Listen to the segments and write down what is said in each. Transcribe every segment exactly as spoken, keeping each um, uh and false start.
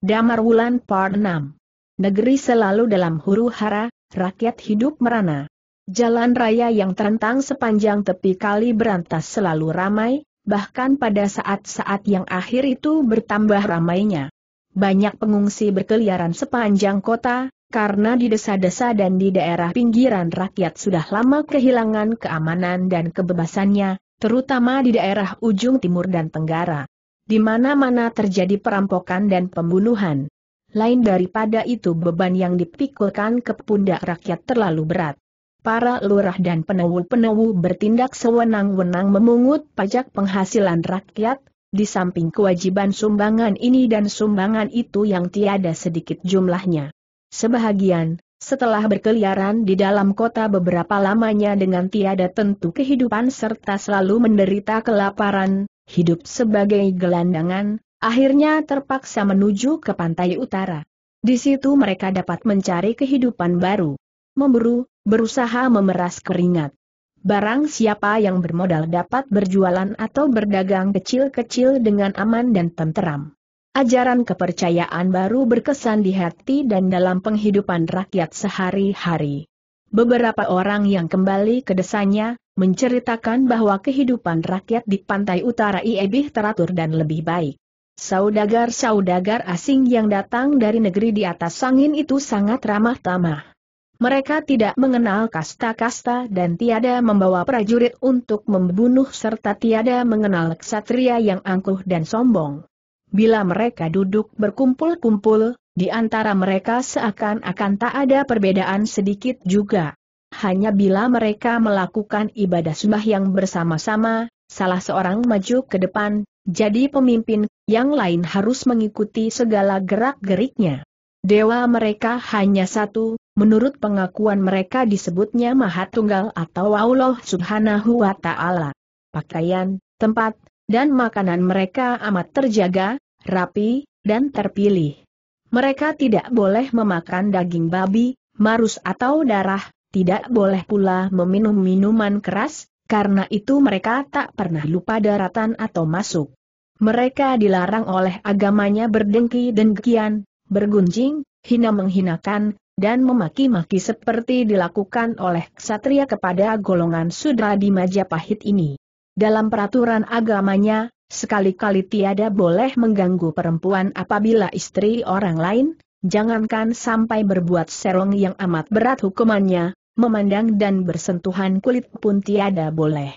Damarwulan Part enam. Negeri selalu dalam huru-hara, rakyat hidup merana. Jalan raya yang terentang sepanjang tepi kali Brantas selalu ramai, bahkan pada saat-saat yang akhir itu bertambah ramainya. Banyak pengungsi berkeliaran sepanjang kota, karena di desa-desa dan di daerah pinggiran rakyat sudah lama kehilangan keamanan dan kebebasannya, terutama di daerah ujung timur dan tenggara. Di mana-mana terjadi perampokan dan pembunuhan. Lain daripada itu beban yang dipikulkan ke pundak rakyat terlalu berat. Para lurah dan penewu-penewu bertindak sewenang-wenang memungut pajak penghasilan rakyat, di samping kewajiban sumbangan ini dan sumbangan itu yang tiada sedikit jumlahnya. Sebahagian, setelah berkeliaran di dalam kota beberapa lamanya dengan tiada tentu kehidupan serta selalu menderita kelaparan, hidup sebagai gelandangan, akhirnya terpaksa menuju ke pantai utara. Di situ mereka dapat mencari kehidupan baru. Memburu, berusaha memeras keringat. Barang siapa yang bermodal dapat berjualan atau berdagang kecil-kecil dengan aman dan tenteram. Ajaran kepercayaan baru berkesan di hati dan dalam penghidupan rakyat sehari-hari. Beberapa orang yang kembali ke desanya menceritakan bahwa kehidupan rakyat di pantai utara lebih teratur dan lebih baik. Saudagar-saudagar asing yang datang dari negeri di atas angin itu sangat ramah-tamah. Mereka tidak mengenal kasta-kasta dan tiada membawa prajurit untuk membunuh serta tiada mengenal ksatria yang angkuh dan sombong. Bila mereka duduk berkumpul-kumpul, di antara mereka seakan-akan tak ada perbedaan sedikit juga. Hanya bila mereka melakukan ibadah sembahyang bersama-sama, salah seorang maju ke depan, jadi pemimpin, yang lain harus mengikuti segala gerak-geriknya. Dewa mereka hanya satu, menurut pengakuan mereka disebutnya Maha Tunggal atau Allah Subhanahu wa Ta'ala. Pakaian, tempat, dan makanan mereka amat terjaga, rapi, dan terpilih. Mereka tidak boleh memakan daging babi, marus atau darah. Tidak boleh pula meminum minuman keras, karena itu mereka tak pernah lupa daratan atau masuk. Mereka dilarang oleh agamanya berdengki-dengkian, bergunjing, hina-menghinakan, dan memaki-maki seperti dilakukan oleh ksatria kepada golongan sudra di Majapahit ini. Dalam peraturan agamanya, sekali-kali tiada boleh mengganggu perempuan apabila istri orang lain, jangankan sampai berbuat serong yang amat berat hukumannya. Memandang dan bersentuhan kulit pun tiada boleh.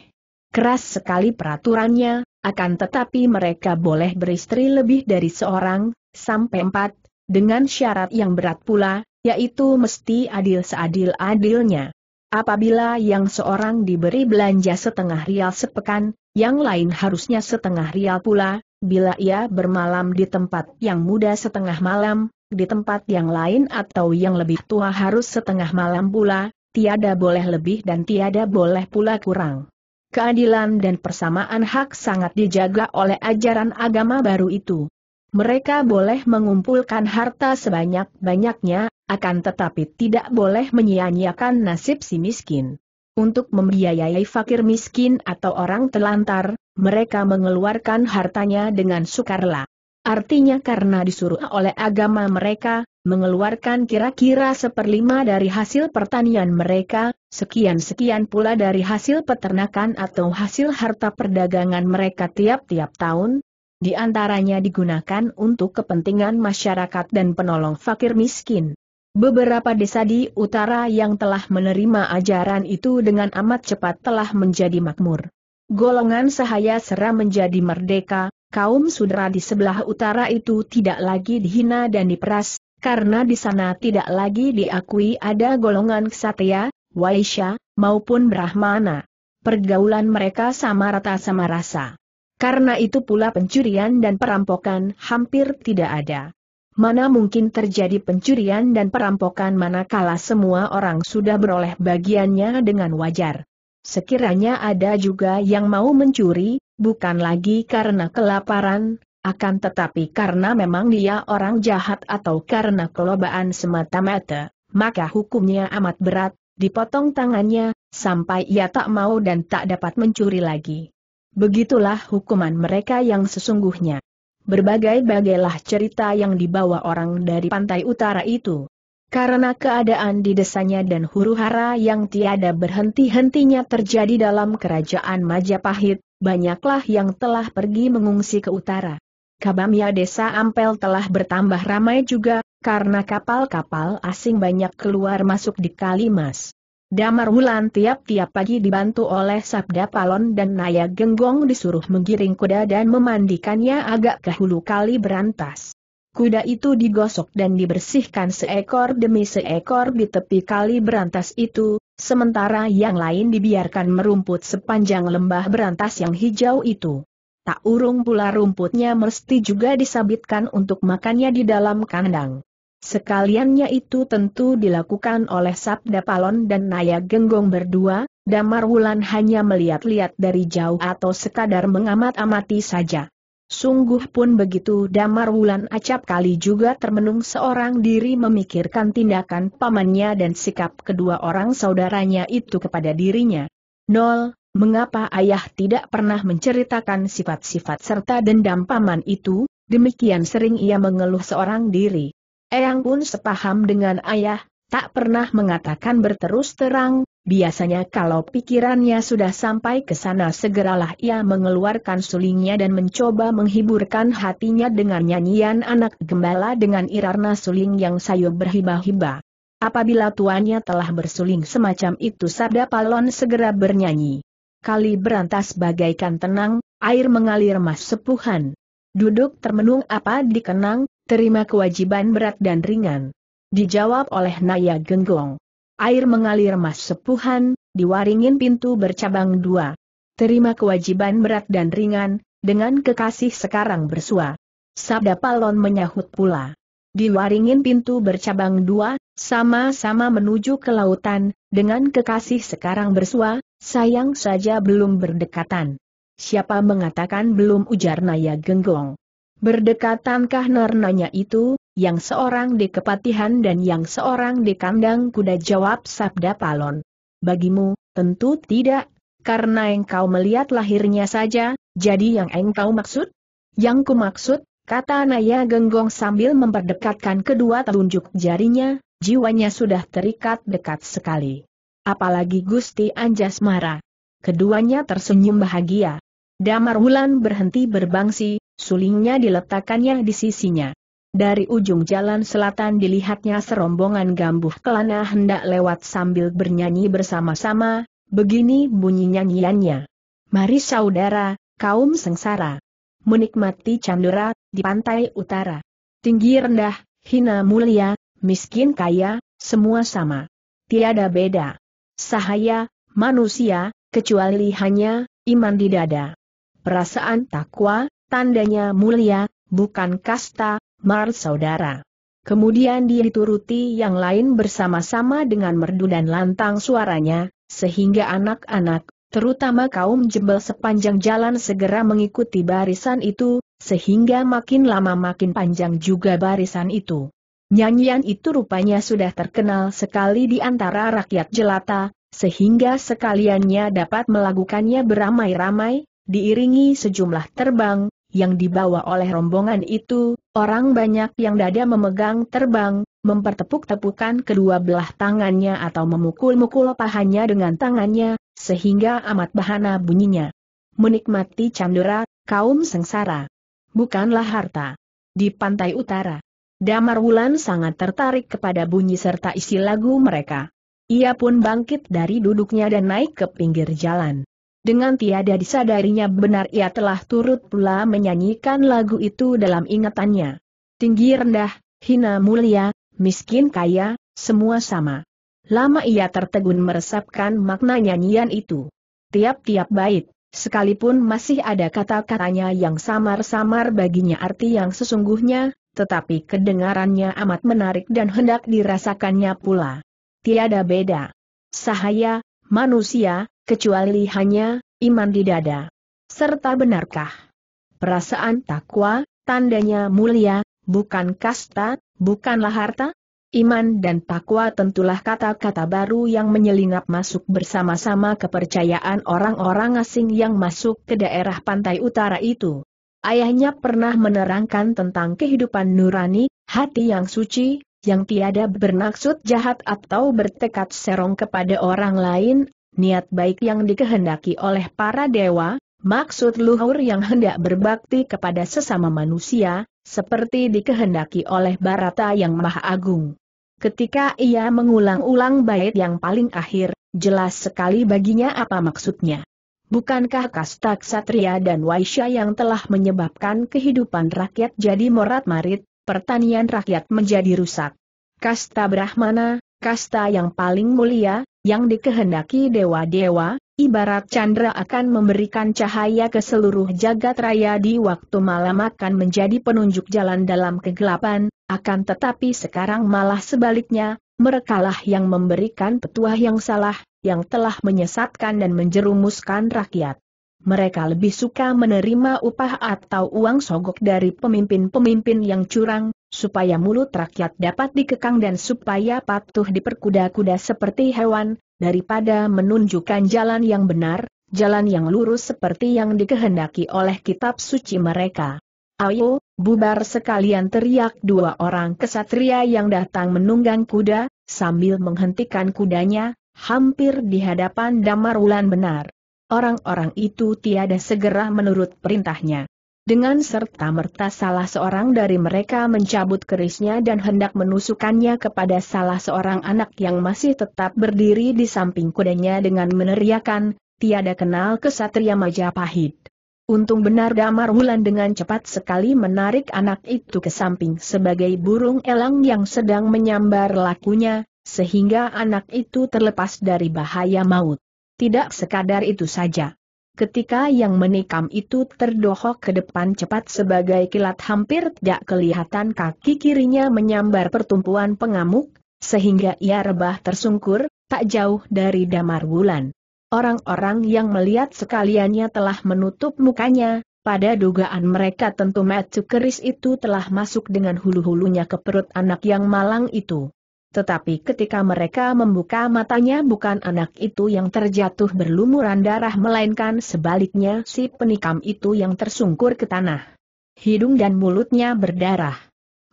Keras sekali peraturannya, akan tetapi mereka boleh beristri lebih dari seorang, sampai empat, dengan syarat yang berat pula, yaitu mesti adil seadil-adilnya. Apabila yang seorang diberi belanja setengah rial sepekan, yang lain harusnya setengah rial pula, bila ia bermalam di tempat yang muda setengah malam, di tempat yang lain atau yang lebih tua harus setengah malam pula. Tiada boleh lebih dan tiada boleh pula kurang. Keadilan dan persamaan hak sangat dijaga oleh ajaran agama baru itu. Mereka boleh mengumpulkan harta sebanyak-banyaknya, akan tetapi tidak boleh menyia-nyiakan nasib si miskin. Untuk membiayai fakir miskin atau orang telantar, mereka mengeluarkan hartanya dengan sukarela. Artinya karena disuruh oleh agama mereka, mengeluarkan kira-kira seperlima dari hasil pertanian mereka, sekian-sekian pula dari hasil peternakan atau hasil harta perdagangan mereka tiap-tiap tahun, di antaranya digunakan untuk kepentingan masyarakat dan penolong fakir miskin. Beberapa desa di utara yang telah menerima ajaran itu dengan amat cepat telah menjadi makmur. Golongan sahaya sera menjadi merdeka, kaum sudra di sebelah utara itu tidak lagi dihina dan diperas, karena di sana tidak lagi diakui ada golongan ksatria, waisya, maupun brahmana. Pergaulan mereka sama rata sama rasa. Karena itu pula pencurian dan perampokan hampir tidak ada. Mana mungkin terjadi pencurian dan perampokan manakala semua orang sudah beroleh bagiannya dengan wajar. Sekiranya ada juga yang mau mencuri, bukan lagi karena kelaparan, akan tetapi karena memang dia orang jahat atau karena kelobaan semata-mata, maka hukumnya amat berat, dipotong tangannya, sampai ia tak mau dan tak dapat mencuri lagi. Begitulah hukuman mereka yang sesungguhnya. Berbagai-bagailah cerita yang dibawa orang dari pantai utara itu. Karena keadaan di desanya dan huru-hara yang tiada berhenti-hentinya terjadi dalam kerajaan Majapahit, banyaklah yang telah pergi mengungsi ke utara. Kabamya Desa Ampel telah bertambah ramai juga, karena kapal-kapal asing banyak keluar masuk di Kalimas. Damarwulan tiap-tiap pagi dibantu oleh Sabda Palon dan Naya Genggong disuruh menggiring kuda dan memandikannya agak ke hulu kali Brantas. Kuda itu digosok dan dibersihkan seekor demi seekor di tepi kali Brantas itu, sementara yang lain dibiarkan merumput sepanjang lembah Brantas yang hijau itu. Tak urung pula rumputnya mesti juga disabitkan untuk makannya di dalam kandang. Sekaliannya itu tentu dilakukan oleh Sabda Palon dan Naya Genggong berdua, Damarwulan hanya melihat-lihat dari jauh atau sekadar mengamat-amati saja. Sungguh pun begitu Damarwulan acap kali juga termenung seorang diri memikirkan tindakan pamannya dan sikap kedua orang saudaranya itu kepada dirinya. Nol. Mengapa ayah tidak pernah menceritakan sifat-sifat serta dendam paman itu, demikian sering ia mengeluh seorang diri. Eyang pun sepaham dengan ayah, tak pernah mengatakan berterus terang, biasanya kalau pikirannya sudah sampai ke sana segeralah ia mengeluarkan sulingnya dan mencoba menghiburkan hatinya dengan nyanyian anak gembala dengan irarna suling yang sayu berhibah-hibah. Apabila tuannya telah bersuling semacam itu Sabda Palon segera bernyanyi. Kali Brantas bagaikan tenang, air mengalir mas sepuhan. Duduk termenung apa dikenang, terima kewajiban berat dan ringan. Dijawab oleh Naya Genggong. Air mengalir mas sepuhan, diwaringin pintu bercabang dua. Terima kewajiban berat dan ringan, dengan kekasih sekarang bersua. Sabda Palon menyahut pula. Diwaringin pintu bercabang dua, sama-sama menuju ke lautan, dengan kekasih sekarang bersua. Sayang saja belum berdekatan. Siapa mengatakan belum ujar Naya Genggong. Berdekatankah nernanya itu, yang seorang di kepatihan dan yang seorang di kandang kuda jawab Sabda Palon. Bagimu, tentu tidak, karena engkau melihat lahirnya saja, jadi yang engkau maksud? Yang ku maksud, kata Naya Genggong sambil memperdekatkan kedua telunjuk jarinya, jiwanya sudah terikat dekat sekali. Apalagi Gusti Anjas Mara. Keduanya tersenyum bahagia. Damarwulan berhenti berbangsi, sulingnya diletakkannya di sisinya. Dari ujung jalan selatan dilihatnya serombongan gambuh kelana hendak lewat sambil bernyanyi bersama-sama, begini bunyi nyanyiannya. Mari saudara, kaum sengsara. Menikmati Chandra, di pantai utara. Tinggi rendah, hina mulia, miskin kaya, semua sama. Tiada beda. Sahaya, manusia, kecuali hanya iman di dada. Perasaan takwa, tandanya mulia, bukan kasta, mar saudara. Kemudian dia dituruti yang lain bersama-sama dengan merdu dan lantang suaranya, sehingga anak-anak, terutama kaum jebel sepanjang jalan segera mengikuti barisan itu, sehingga makin lama makin panjang juga barisan itu. Nyanyian itu rupanya sudah terkenal sekali di antara rakyat jelata, sehingga sekaliannya dapat melakukannya beramai-ramai, diiringi sejumlah terbang, yang dibawa oleh rombongan itu, orang banyak yang dada memegang terbang, mempertepuk-tepukan kedua belah tangannya atau memukul-mukul pahanya dengan tangannya, sehingga amat bahana bunyinya. Menikmati Chandra, kaum sengsara. Bukanlah harta. Di pantai utara. Damarwulan sangat tertarik kepada bunyi serta isi lagu mereka. Ia pun bangkit dari duduknya dan naik ke pinggir jalan. Dengan tiada disadarinya benar ia telah turut pula menyanyikan lagu itu dalam ingatannya. Tinggi rendah, hina mulia, miskin kaya, semua sama. Lama ia tertegun meresapkan makna nyanyian itu. Tiap-tiap bait, sekalipun masih ada kata-katanya yang samar-samar baginya arti yang sesungguhnya, tetapi kedengarannya amat menarik dan hendak dirasakannya pula. Tiada beda. Sahaya, manusia, kecuali hanya iman di dada. Serta benarkah? Perasaan takwa, tandanya mulia, bukan kasta, bukanlah harta? Iman dan takwa tentulah kata-kata baru yang menyelinap masuk bersama-sama kepercayaan orang-orang asing yang masuk ke daerah pantai utara itu. Ayahnya pernah menerangkan tentang kehidupan nurani, hati yang suci, yang tiada bermaksud jahat atau bertekad serong kepada orang lain, niat baik yang dikehendaki oleh para dewa, maksud luhur yang hendak berbakti kepada sesama manusia, seperti dikehendaki oleh Barata yang Maha Agung. Ketika ia mengulang-ulang bait yang paling akhir, jelas sekali baginya apa maksudnya. Bukankah kasta ksatria dan waisya yang telah menyebabkan kehidupan rakyat jadi morat-marit, pertanian rakyat menjadi rusak? Kasta Brahmana, kasta yang paling mulia, yang dikehendaki dewa-dewa, ibarat Chandra akan memberikan cahaya ke seluruh jagat raya di waktu malam akan menjadi penunjuk jalan dalam kegelapan, akan tetapi sekarang malah sebaliknya, merekalah yang memberikan petuah yang salah, yang telah menyesatkan dan menjerumuskan rakyat. Mereka lebih suka menerima upah atau uang sogok dari pemimpin-pemimpin yang curang, supaya mulut rakyat dapat dikekang dan supaya patuh diperkuda-kuda seperti hewan, daripada menunjukkan jalan yang benar, jalan yang lurus seperti yang dikehendaki oleh kitab suci mereka. Ayo, bubar sekalian, teriak dua orang kesatria yang datang menunggang kuda, sambil menghentikan kudanya, hampir di hadapan Damarwulan benar. Orang-orang itu tiada segera menurut perintahnya. Dengan serta-merta salah seorang dari mereka mencabut kerisnya dan hendak menusukannya kepada salah seorang anak yang masih tetap berdiri di samping kudanya dengan meneriakan, "Tiada kenal kesatria Majapahit." Untung benar Damarwulan dengan cepat sekali menarik anak itu ke samping sebagai burung elang yang sedang menyambar lakunya, sehingga anak itu terlepas dari bahaya maut. Tidak sekadar itu saja. Ketika yang menikam itu terdohok ke depan cepat sebagai kilat hampir tidak kelihatan kaki kirinya menyambar pertumpuan pengamuk, sehingga ia rebah tersungkur, tak jauh dari Damarwulan. Orang-orang yang melihat sekaliannya telah menutup mukanya, pada dugaan mereka tentu matu keris itu telah masuk dengan hulu-hulunya ke perut anak yang malang itu. Tetapi ketika mereka membuka matanya bukan anak itu yang terjatuh berlumuran darah melainkan sebaliknya si penikam itu yang tersungkur ke tanah. Hidung dan mulutnya berdarah.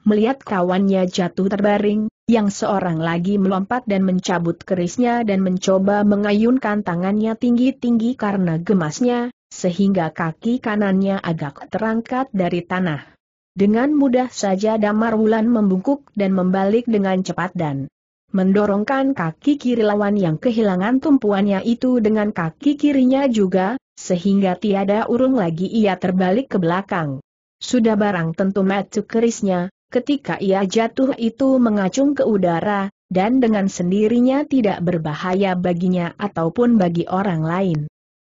Melihat kawannya jatuh terbaring, yang seorang lagi melompat dan mencabut kerisnya dan mencoba mengayunkan tangannya tinggi-tinggi karena gemasnya, sehingga kaki kanannya agak terangkat dari tanah. Dengan mudah saja Damarwulan membungkuk dan membalik dengan cepat dan mendorongkan kaki kiri lawan yang kehilangan tumpuannya itu dengan kaki kirinya juga, sehingga tiada urung lagi ia terbalik ke belakang. Sudah barang tentu matu kerisnya, ketika ia jatuh itu mengacung ke udara, dan dengan sendirinya tidak berbahaya baginya ataupun bagi orang lain.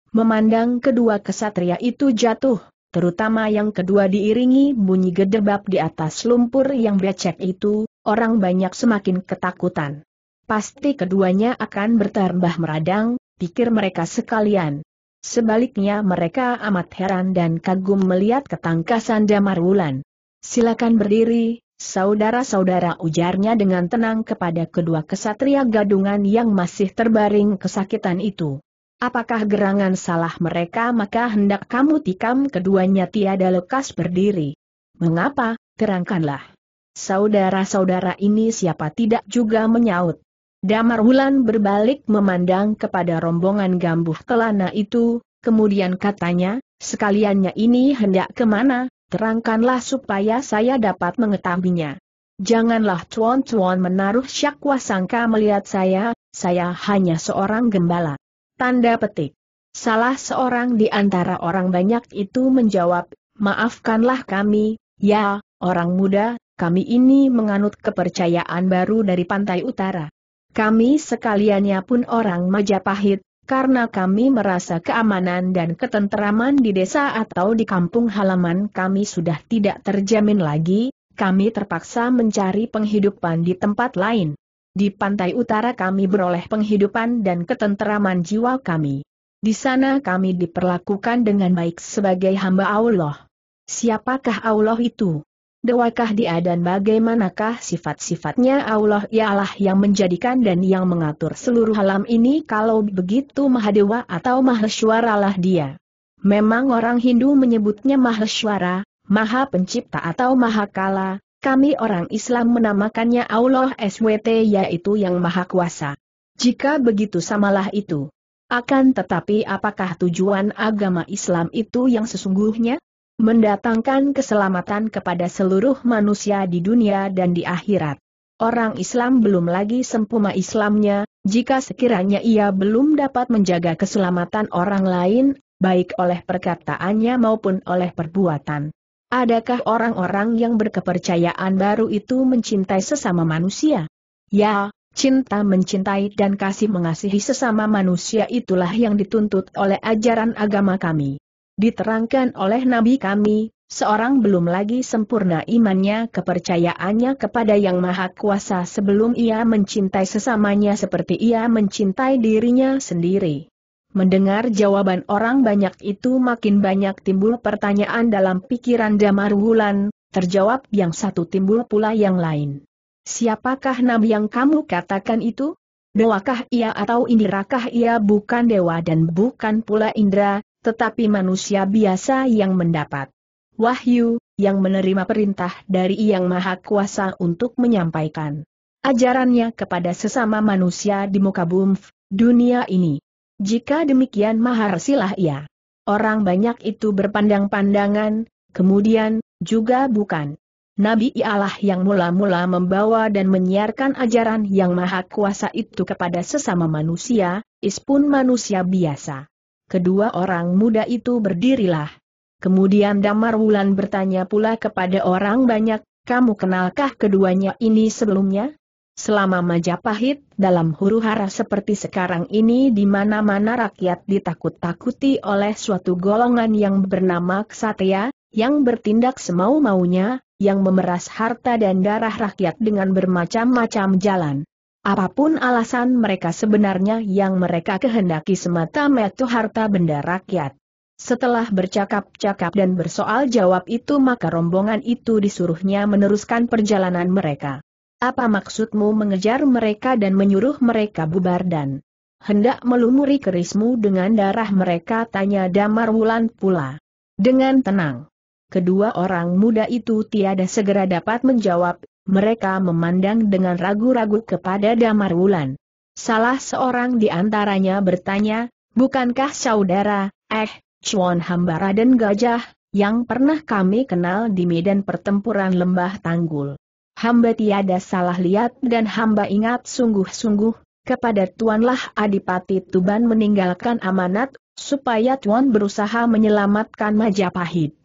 Memandang kedua kesatria itu jatuh, terutama yang kedua diiringi bunyi gedebak di atas lumpur yang becek itu, orang banyak semakin ketakutan. Pasti keduanya akan bertambah meradang, pikir mereka sekalian. Sebaliknya mereka amat heran dan kagum melihat ketangkasan Damarwulan. "Silakan berdiri, saudara-saudara," ujarnya dengan tenang kepada kedua kesatria gadungan yang masih terbaring kesakitan itu. "Apakah gerangan salah mereka maka hendak kamu tikam?" Keduanya tiada lekas berdiri. "Mengapa? Terangkanlah. Saudara-saudara ini siapa?" tidak juga menyaut. Damarwulan berbalik memandang kepada rombongan gambuh kelana itu, kemudian katanya, "Sekaliannya ini hendak kemana? Terangkanlah supaya saya dapat mengetahuinya." "Janganlah tuan-tuan menaruh syakwa sangka melihat saya, saya hanya seorang gembala." Tanda petik. Salah seorang di antara orang banyak itu menjawab, "Maafkanlah kami, ya, orang muda, kami ini menganut kepercayaan baru dari pantai utara. Kami sekaliannya pun orang Majapahit, karena kami merasa keamanan dan ketenteraman di desa atau di kampung halaman kami sudah tidak terjamin lagi, kami terpaksa mencari penghidupan di tempat lain. Di pantai utara kami beroleh penghidupan dan ketenteraman jiwa kami. Di sana kami diperlakukan dengan baik sebagai hamba Allah." "Siapakah Allah itu? Dewakah dia dan bagaimanakah sifat-sifatnya?" "Allah ialah yang menjadikan dan yang mengatur seluruh alam ini. Kalau begitu Mahadewa atau Maheswaralah dia." Memang orang Hindu menyebutnya Maheshwara, Maha Pencipta atau Mahakala, kami orang Islam menamakannya Allah SWT, yaitu yang Maha Kuasa. Jika begitu samalah itu. Akan tetapi apakah tujuan agama Islam itu yang sesungguhnya? Mendatangkan keselamatan kepada seluruh manusia di dunia dan di akhirat. Orang Islam belum lagi sempurna Islamnya, jika sekiranya ia belum dapat menjaga keselamatan orang lain, baik oleh perkataannya maupun oleh perbuatan. Adakah orang-orang yang berkepercayaan baru itu mencintai sesama manusia? Ya, cinta mencintai dan kasih mengasihi sesama manusia itulah yang dituntut oleh ajaran agama kami. Diterangkan oleh Nabi kami, seorang belum lagi sempurna imannya, kepercayaannya kepada Yang Maha Kuasa sebelum ia mencintai sesamanya seperti ia mencintai dirinya sendiri. Mendengar jawaban orang banyak itu makin banyak timbul pertanyaan dalam pikiran Damarwulan, terjawab yang satu timbul pula yang lain. Siapakah Nabi yang kamu katakan itu? Dewakah ia atau indirakah ia? Bukan dewa dan bukan pula indra, tetapi manusia biasa yang mendapat wahyu, yang menerima perintah dari Yang Maha Kuasa untuk menyampaikan ajarannya kepada sesama manusia di muka bumi dunia ini. Jika demikian maharsilah ia. Orang banyak itu berpandang-pandangan, kemudian, juga bukan. Nabi ialah yang mula-mula membawa dan menyiarkan ajaran Yang Maha Kuasa itu kepada sesama manusia, ispun manusia biasa. Kedua orang muda itu berdirilah. Kemudian Damarwulan bertanya pula kepada orang banyak, kamu kenalkah keduanya ini sebelumnya? Selama Majapahit dalam huru-hara seperti sekarang ini, di mana-mana rakyat ditakut-takuti oleh suatu golongan yang bernama ksatria, yang bertindak semau-maunya, yang memeras harta dan darah rakyat dengan bermacam-macam jalan. Apapun alasan mereka, sebenarnya yang mereka kehendaki semata-mata harta benda rakyat. Setelah bercakap-cakap dan bersoal jawab itu, maka rombongan itu disuruhnya meneruskan perjalanan mereka. Apa maksudmu mengejar mereka dan menyuruh mereka bubar dan hendak melumuri kerismu dengan darah mereka? Tanya Damarwulan pula. Dengan tenang. Kedua orang muda itu tiada segera dapat menjawab. Mereka memandang dengan ragu-ragu kepada Damarwulan. Salah seorang di antaranya bertanya, bukankah saudara, eh, Chuan Hambara dan Gajah, yang pernah kami kenal di medan pertempuran Lembah Tanggul? Hamba tiada salah lihat dan hamba ingat sungguh-sungguh, kepada Tuanlah Adipati Tuban meninggalkan amanat, supaya Tuan berusaha menyelamatkan Majapahit.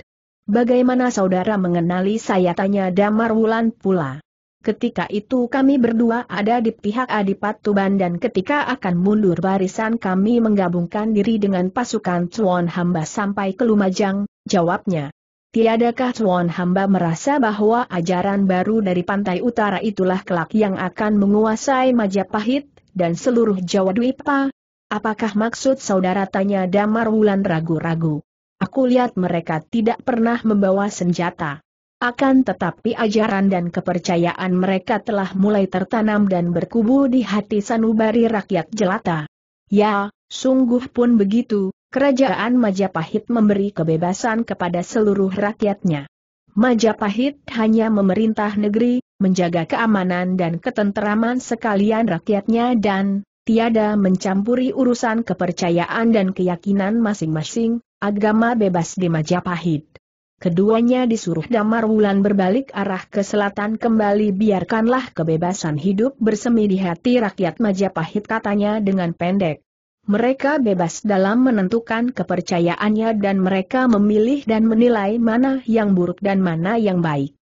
Bagaimana saudara mengenali saya? Tanya Damarwulan pula. Ketika itu kami berdua ada di pihak Adipati Tuban, dan ketika akan mundur barisan kami menggabungkan diri dengan pasukan Chuan Hamba sampai ke Lumajang, jawabnya. Tiadakah Chuan Hamba merasa bahwa ajaran baru dari pantai utara itulah kelak yang akan menguasai Majapahit dan seluruh Jawadwipa? Apakah maksud saudara? Tanya Damarwulan ragu-ragu. Aku lihat mereka tidak pernah membawa senjata. Akan tetapi ajaran dan kepercayaan mereka telah mulai tertanam dan berkubu di hati sanubari rakyat jelata. Ya, sungguh pun begitu, kerajaan Majapahit memberi kebebasan kepada seluruh rakyatnya. Majapahit hanya memerintah negeri, menjaga keamanan dan ketenteraman sekalian rakyatnya dan tiada mencampuri urusan kepercayaan dan keyakinan masing-masing. Agama bebas di Majapahit. Keduanya disuruh Damarwulan berbalik arah ke selatan kembali. Biarkanlah kebebasan hidup bersemi di hati rakyat Majapahit, katanya dengan pendek. Mereka bebas dalam menentukan kepercayaannya dan mereka memilih dan menilai mana yang buruk dan mana yang baik.